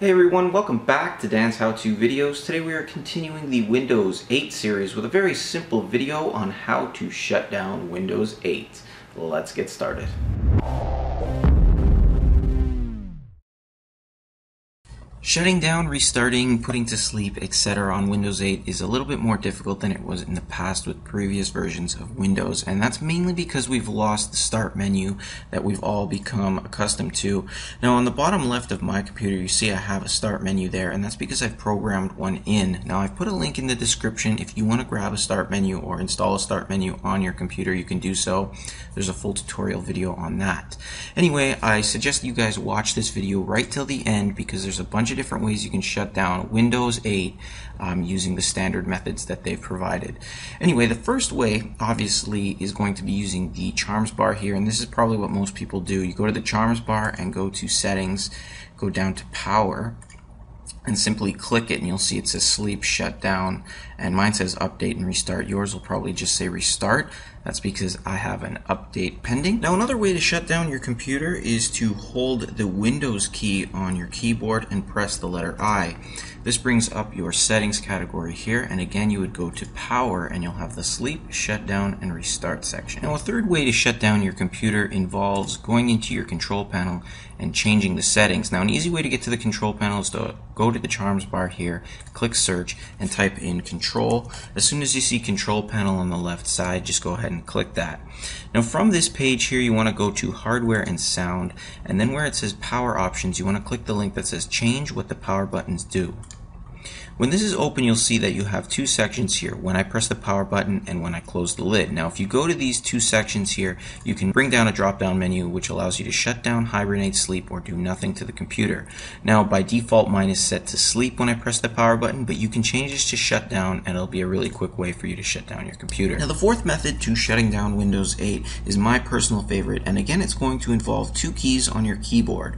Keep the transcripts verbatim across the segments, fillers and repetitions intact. Hey everyone, welcome back to Dan's How-To Videos. Today we are continuing the Windows eight series with a very simple video on how to shut down Windows eight. Let's get started. Shutting down, restarting, putting to sleep, et cetera on Windows eight is a little bit more difficult than it was in the past with previous versions of Windows, and that's mainly because we've lost the start menu that we've all become accustomed to. Now on the bottom left of my computer you see I have a start menu there, and that's because I've programmed one in. Now I've put a link in the description if you want to grab a start menu or install a start menu on your computer, you can do so. There's a full tutorial video on that. Anyway, I suggest you guys watch this video right till the end because there's a bunch of different ways you can shut down Windows eight um, using the standard methods that they've provided. Anyway, the first way obviously is going to be using the charms bar here, and this is probably what most people do. You go to the charms bar and go to settings, go down to power, and simply click it, and you'll see it says sleep, shut down, and mine says update and restart. Yours will probably just say restart. That's because I have an update pending. Now another way to shut down your computer is to hold the Windows key on your keyboard and press the letter I. This brings up your settings category here, and again you would go to power and you'll have the sleep, shut down, and restart section. Now a third way to shut down your computer involves going into your control panel and changing the settings. Now an easy way to get to the control panel is to go to the charms bar here, click search, and type in control. As soon as you see control panel on the left side, just go ahead and click that. Now from this page here you want to go to hardware and sound, and then where it says power options you want to click the link that says change what the power buttons do. When this is open you'll see that you have two sections here, when I press the power button and when I close the lid. Now if you go to these two sections here you can bring down a drop down menu which allows you to shut down, hibernate, sleep, or do nothing to the computer. Now by default mine is set to sleep when I press the power button, but you can change this to shut down and it'll be a really quick way for you to shut down your computer. Now the fourth method to shutting down Windows eight is my personal favorite, and again it's going to involve two keys on your keyboard.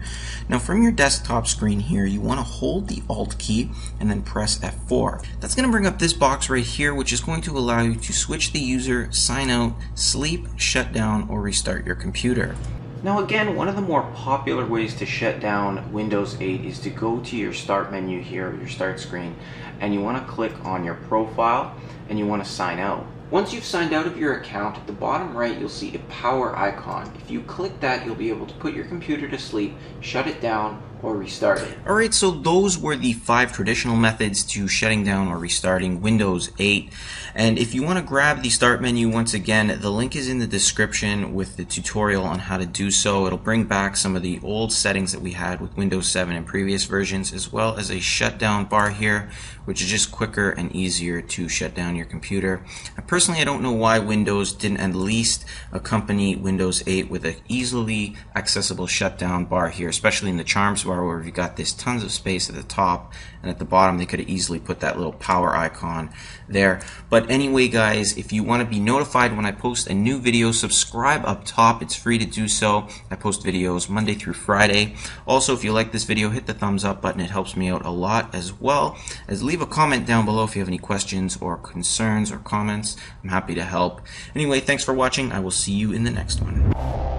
Now from your desktop screen here you want to hold the Alt key and then press F four. That's going to bring up this box right here, which is going to allow you to switch the user, sign out, sleep, shut down, or restart your computer. Now again, one of the more popular ways to shut down Windows eight is to go to your start menu here, your start screen, and you want to click on your profile and you want to sign out. Once you've signed out of your account, at the bottom right you'll see a power icon. If you click that, you'll be able to put your computer to sleep, shut it down, or restart it. Alright, so those were the five traditional methods to shutting down or restarting Windows eight. And if you want to grab the start menu once again, the link is in the description with the tutorial on how to do so. It'll bring back some of the old settings that we had with Windows seven and previous versions, as well as a shutdown bar here, which is just quicker and easier to shut down your computer. And personally, I don't know why Windows didn't at least accompany Windows eight with an easily accessible shutdown bar here, especially in the charms bar, where we've got this tons of space at the top, and at the bottom they could have easily put that little power icon there. But anyway guys, if you want to be notified when I post a new video, subscribe up top. It's free to do so. I post videos Monday through Friday. Also, if you like this video, hit the thumbs up button. It helps me out a lot, as well as leave a comment down below if you have any questions or concerns or comments. I'm happy to help. Anyway, thanks for watching. I will see you in the next one.